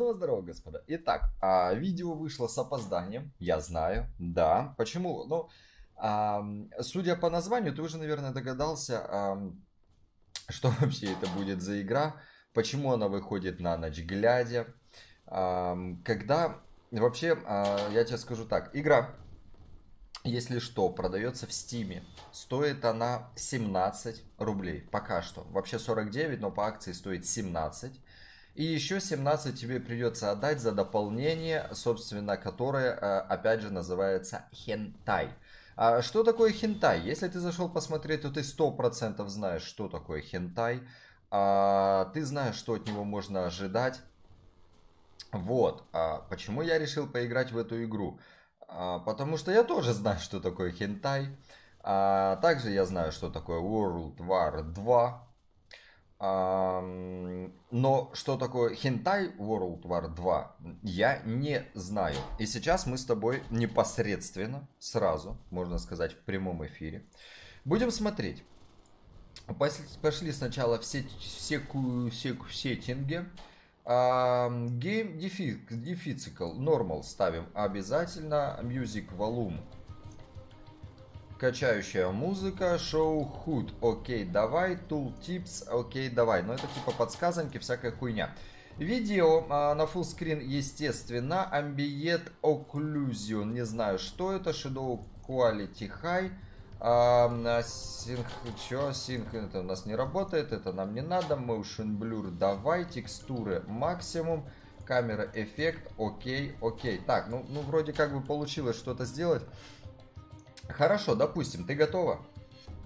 Снова здорово, господа. Итак, видео вышло с опозданием, я знаю, да. Почему? Ну, судя по названию, ты уже, наверное, догадался, что вообще это будет за игра, почему она выходит на ночь глядя. Когда... Вообще, я тебе скажу так, игра, если что, продается в Steam. Стоит она 17 рублей пока что. Вообще 49, но по акции стоит 17. И еще 17 тебе придется отдать за дополнение, собственно, которое, опять же, называется Hentai. Что такое Hentai? Если ты зашел посмотреть, то ты 100% знаешь, что такое Hentai. Ты знаешь, что от него можно ожидать. Вот, почему я решил поиграть в эту игру? Потому что я тоже знаю, что такое Hentai. Также я знаю, что такое World War 2. Но что такое Hentai World War 2, я не знаю. И сейчас мы с тобой непосредственно, сразу, можно сказать, в прямом эфире, будем смотреть. Пошли сначала в сеттинги. Game Difficult, Normal ставим обязательно. Music Volume. Качающая музыка, Show Hood, окей, давай. Tool Tips, окей, давай. Но это типа подсказанки, всякая хуйня. Видео на full screen, естественно. Ambient Occlusion, не знаю, что это. Shadow Quality High. Синк это у нас не работает, это нам не надо. Motion Blur, давай. Текстуры максимум. Камера эффект, окей, окей. Так, ну вроде как бы получилось что-то сделать. Хорошо, допустим, ты готова?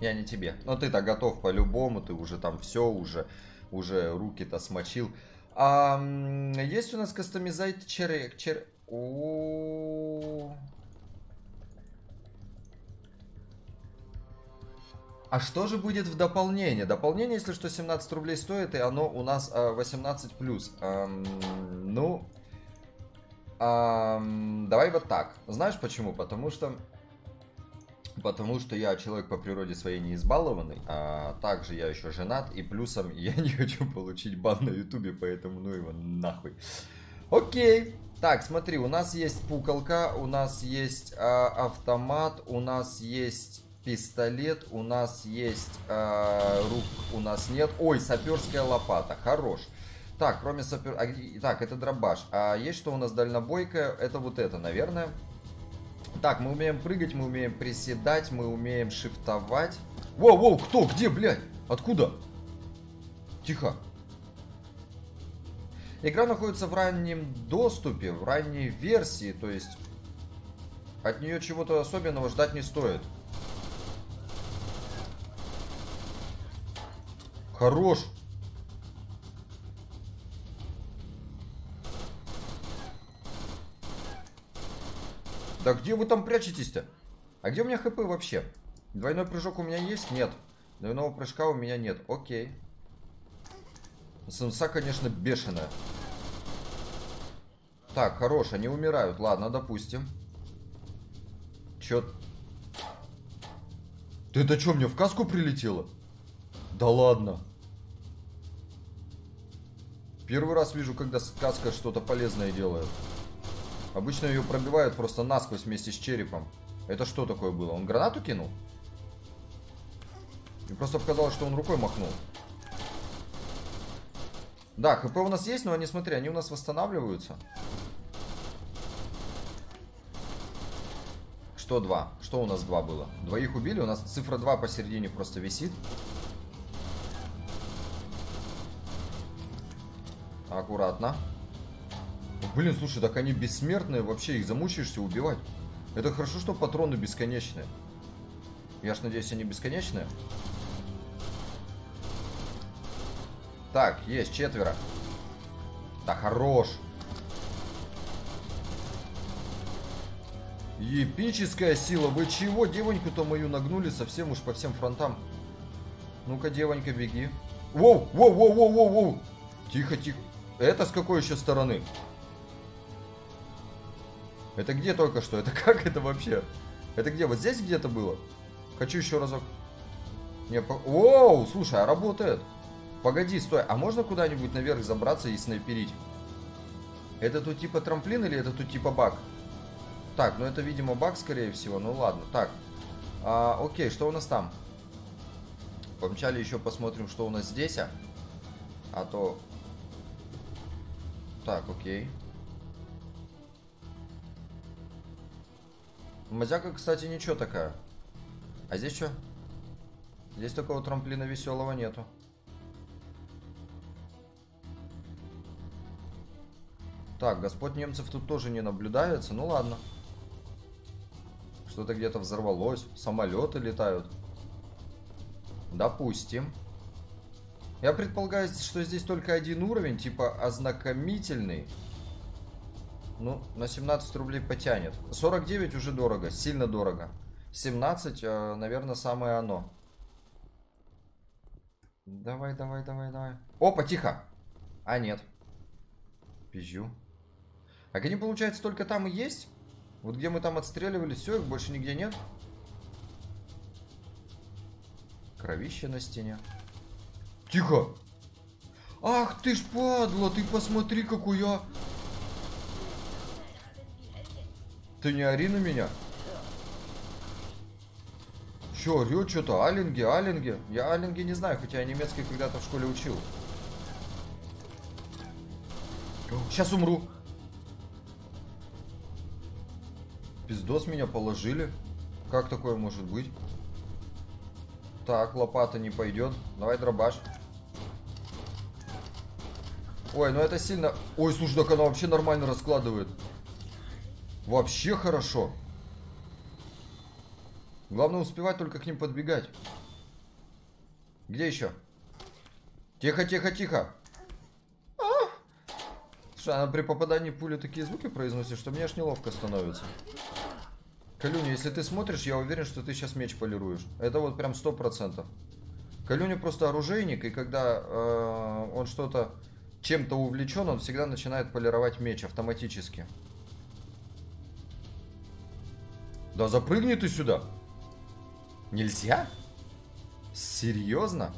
Я не тебе, но ты-то готов по-любому. Ты уже там все, уже руки-то смочил. Есть у нас кастомизайт черек. А что же будет в дополнение? Дополнение, если что, 17 рублей стоит, и оно у нас 18+. Ну, давай вот так. Знаешь почему? Потому что я человек по природе своей не избалованный, а также я еще женат, и плюсом я не хочу получить бан на ютубе, поэтому ну его нахуй. Окей. Так, смотри, у нас есть пукалка, у нас есть автомат, у нас есть... Пистолет у нас есть, рук у нас нет. Ой, саперская лопата, хорош. Так, кроме сапер... Так, это дробаш. А есть что у нас дальнобойкое? Это вот это, наверное. Так, мы умеем прыгать, мы умеем приседать, мы умеем шифтовать. Воу-воу, кто? Где, блядь? Откуда? Тихо. Игра находится в раннем доступе, в ранней версии, то есть от нее чего-то особенного ждать не стоит. Хорош. Да где вы там прячетесь-то? А где у меня хп вообще? Двойной прыжок у меня есть? Нет. Двойного прыжка у меня нет. Окей. Самса, конечно, бешеная. Так, хорош, они умирают. Ладно, допустим. Чё? Ты-то чё, мне в каску прилетело? Да ладно. Первый раз вижу, когда каска что-то полезное делает. Обычно ее пробивают просто насквозь вместе с черепом. Это что такое было? Он гранату кинул? И просто показалось, что он рукой махнул. Да, хп у нас есть, но они, смотри, они у нас восстанавливаются. Что 2? Что у нас 2 было? Двоих убили, у нас цифра 2 посередине просто висит. Аккуратно. Блин, слушай, так они бессмертные. Вообще их замучаешься убивать. Это хорошо, что патроны бесконечные. Я ж надеюсь, они бесконечные. Так, есть 4. Да хорош. Эпическая сила. Вы чего девоньку-то мою нагнули совсем уж по всем фронтам? Ну-ка, девонька, беги. Воу, воу, воу, воу, воу, воу. Тихо, тихо. Это с какой еще стороны? Это где только что? Это как это вообще? Это где? Вот здесь где-то было? Хочу еще разок. Не, по... Оу, слушай, а работает. Погоди, стой. А можно куда-нибудь наверх забраться и снайперить? Это тут типа трамплин или это тут типа баг? Так, ну это, видимо, баг, скорее всего. Ну ладно, так. Окей, что у нас там? Помчали еще посмотрим, что у нас здесь. А то... Так, окей. Мазяка, кстати, ничего такая. А здесь что? Здесь такого трамплина веселого нету. Так, господь немцев тут тоже не наблюдается. Ну ладно. Что-то где-то взорвалось. Самолеты летают. Допустим. Я предполагаю, что здесь только один уровень, типа ознакомительный. Ну, на 17 рублей потянет. 49 уже дорого, сильно дорого. 17, наверное, самое оно. Давай, давай, давай, давай. Опа, тихо. А, нет. Пизжу. А они, получается, только там и есть? Вот где мы там отстреливались, все, их больше нигде нет. Кровище на стене. Тихо. Ах ты ж падла, ты посмотри, какую я... Ты не ори на меня. Че, орёт что-то? Аллинги, аллинги. Я аллинги не знаю, хотя я немецкий когда-то в школе учил. Сейчас умру. Пиздос, меня положили. Как такое может быть? Так, лопата не пойдет. Давай дробаш. Ой, ну это сильно... Ой, слушай, так она вообще нормально раскладывает. Вообще хорошо. Главное успевать только к ним подбегать. Где еще? Тихо, тихо, тихо. Слушай, она при попадании пули такие звуки произносит, что мне аж неловко становится. Калюня, если ты смотришь, я уверен, что ты сейчас меч полируешь. Это вот прям 100%. Калюня просто оружейник, и когда он что-то чем-то увлечен, он всегда начинает полировать меч автоматически. Да запрыгни ты сюда. Нельзя? Серьезно?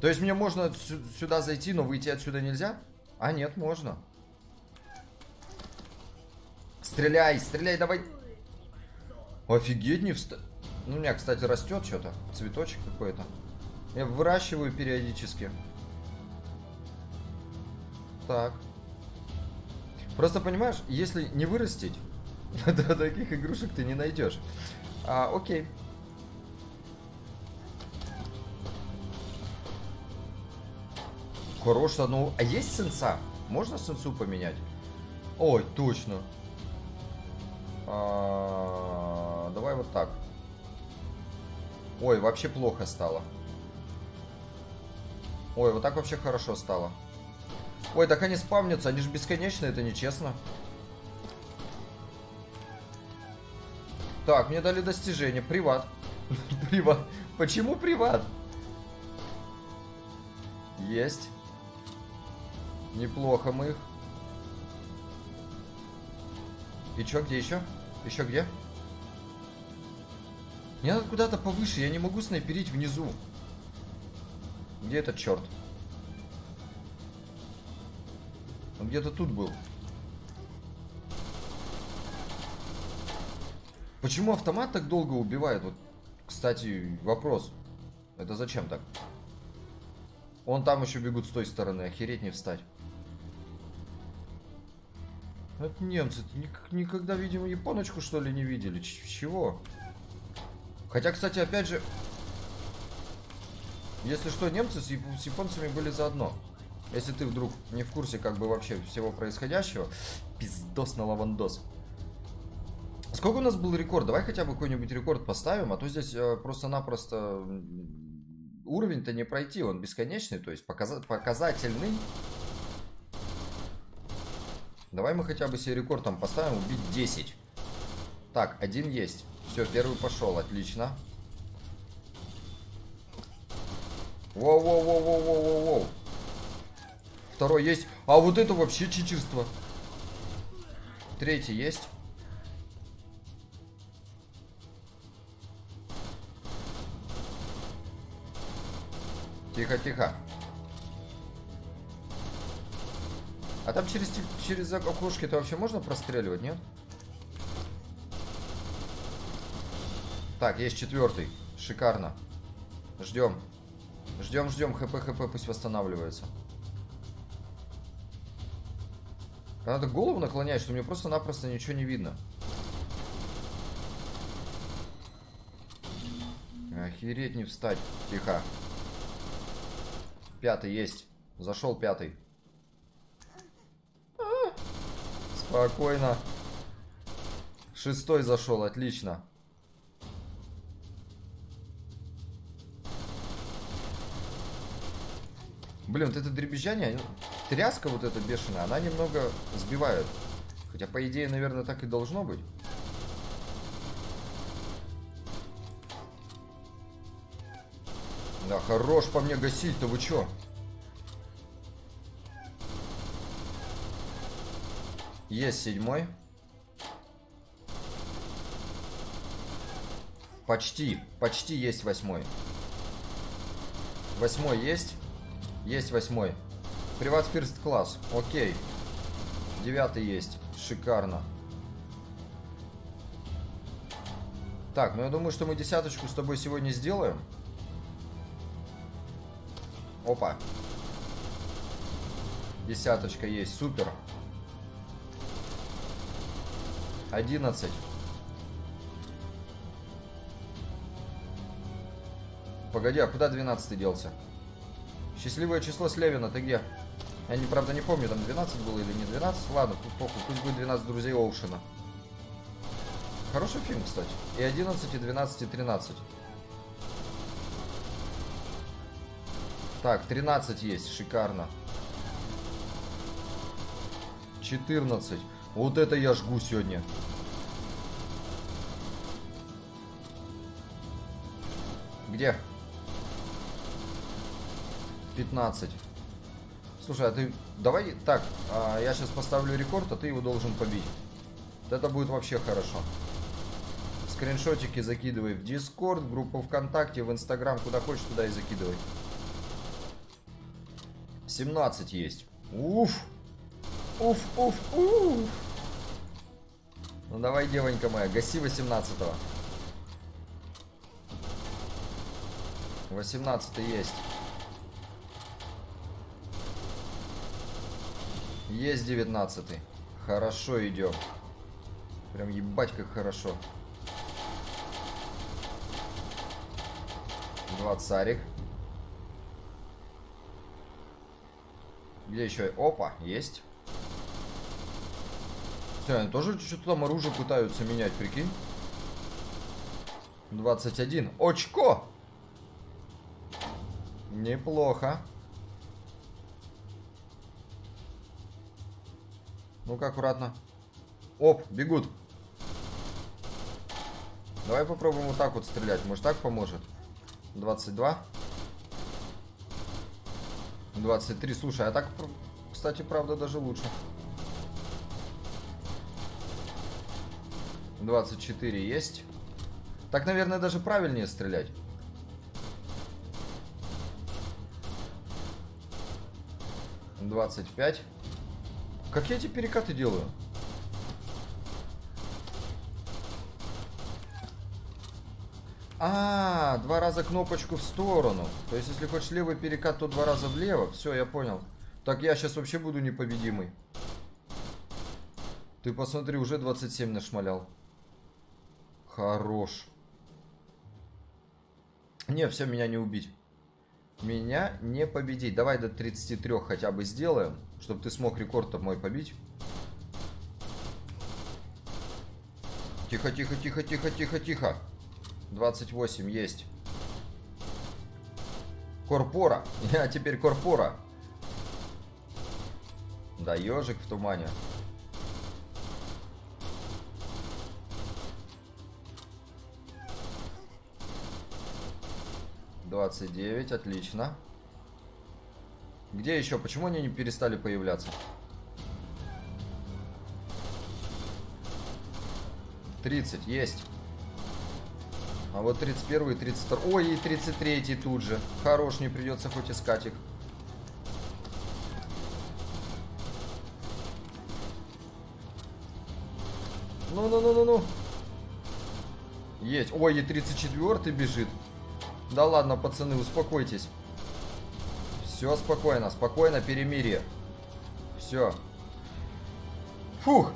То есть мне можно сюда зайти, но выйти отсюда нельзя? А нет, можно. Стреляй, стреляй, давай. Офигеть, не встать. Ну, у меня, кстати, растет что-то. Цветочек какой-то. Я выращиваю периодически. Так. Просто понимаешь, если не вырастить, то таких игрушек ты не найдешь. Окей. Хорош, ну... А есть сенса? Можно сенсу поменять? Ой, точно. Давай вот так. Ой, вообще плохо стало. Ой, вот так вообще хорошо стало. Ой, так они спавнятся, они же бесконечные, это нечестно. Так, мне дали достижение. Приват. Приват. Почему приват? Есть. Неплохо мы их. И чё, где еще? Еще где? Мне надо куда-то повыше, я не могу снайперить внизу. Где этот черт? Он где-то тут был. Почему автомат так долго убивает? Вот, кстати, вопрос. Это зачем так? Он там еще бегут с той стороны, охереть не встать. Это немцы, никогда, видимо, японочку, что ли, не видели. Чего? Хотя, кстати, опять же, если что, немцы с японцами были заодно. Если ты вдруг не в курсе, как бы, вообще всего происходящего. Пиздос на лавандос. Сколько у нас был рекорд? Давай хотя бы какой-нибудь рекорд поставим, а то здесь просто-напросто... Уровень-то не пройти, он бесконечный, то есть показательный. Давай мы хотя бы себе рекорд там поставим, убить 10. Так, один есть. Все, первый пошел, отлично. Воу-воу-воу-воу-воу-воу-воу. Второй есть. А вот это вообще читерство. Третий есть. Тихо-тихо. А там через окошки-то вообще можно простреливать, нет? Так, есть четвертый. Шикарно. Ждем. Ждем, ждем. ХП пусть восстанавливается. Когда ты голову наклоняешь, то мне просто-напросто ничего не видно. Охереть не встать. Тихо. Пятый есть. Зашел пятый. Спокойно. Шестой зашел. Отлично. Блин, вот это дребезжание, тряска вот эта бешеная, она немного сбивает. Хотя, по идее, наверное, так и должно быть. Да, хорош по мне гасить-то, вы чё? Есть седьмой. Почти есть восьмой. Восьмой есть. Есть восьмой. Приват first class. Окей. Девятый есть. Шикарно. Так, ну я думаю, что мы десяточку с тобой сегодня сделаем. Опа. Десяточка есть. Супер. 11. Погоди, а куда 12 делся? Счастливое число Слевина, ты где? Я, правда, не помню, там 12 было или не 12. Ладно, похуй, пусть будет 12 друзей Оушена. Хороший фильм, кстати. И 11, и 12, и 13. Так, 13 есть, шикарно. 14. Вот это я жгу сегодня. Где? 15. Слушай, а ты... Давай так, я сейчас поставлю рекорд, а ты его должен побить. Это будет вообще хорошо. Скриншотики закидывай в Discord, группу ВКонтакте, в Инстаграм, куда хочешь, туда и закидывай. 17 есть. Уф! Уф, уф, уф! Ну давай, девонька моя, гаси 18-го. 18-й есть. Есть 19-й. Хорошо идем. Прям ебать как хорошо. 20-арик. Где еще? Опа, есть. Все, они тоже что-то там оружие пытаются менять, прикинь. 21. Очко! Неплохо. Ну-ка, аккуратно. Оп, бегут. Давай попробуем вот так вот стрелять. Может, так поможет? 22. 23. Слушай, а так, кстати, правда, даже лучше. 24 есть. Так, наверное, даже правильнее стрелять. — 25. Как я эти перекаты делаю? А, два раза кнопочку в сторону. То есть, если хочешь левый перекат, то два раза влево. Все, я понял. Так я сейчас вообще буду непобедимый. Ты посмотри, уже 27 нашмалял. Хорош. Не, все, меня не убить. Меня не победить. Давай до 33 хотя бы сделаем, чтобы ты смог рекорд-то мой побить. Тихо. 28 есть. Корпора. Я теперь корпора. Да, ежик в тумане. Двадцать девять, отлично. Где еще? Почему они не перестали появляться? 30, есть. А вот 31 и 32. Ой, и 33 тут же. Хорош, не придется хоть искать их. Ну. Есть. Ой, и 34-й бежит. Да ладно, пацаны, успокойтесь. Все спокойно, спокойно, перемирие. Все. Фух.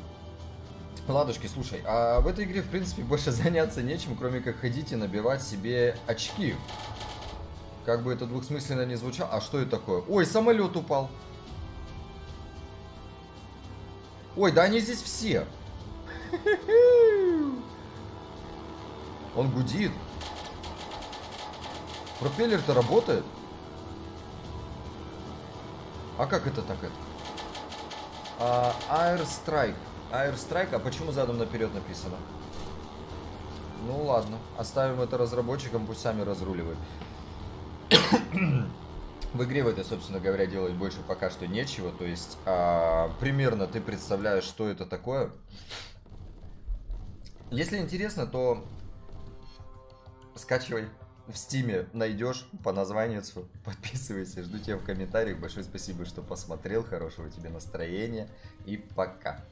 Ладушки, слушай, а в этой игре, в принципе, больше заняться нечем, кроме как ходить и набивать себе очки. Как бы это двухсмысленно не звучало. А что это такое? Ой, самолет упал. Ой, да они здесь все. Он гудит. Пропеллер-то работает. А как это так? Это? Airstrike. Airstrike, а почему задом наперед написано? Ну ладно, оставим это разработчикам, пусть сами разруливают. В игре в этой, собственно говоря, делать больше пока что нечего. То есть, примерно ты представляешь, что это такое. Если интересно, то скачивай. В Стиме найдешь по названию. Подписывайся, жду тебя в комментариях. Большое спасибо, что посмотрел. Хорошего тебе настроения и пока.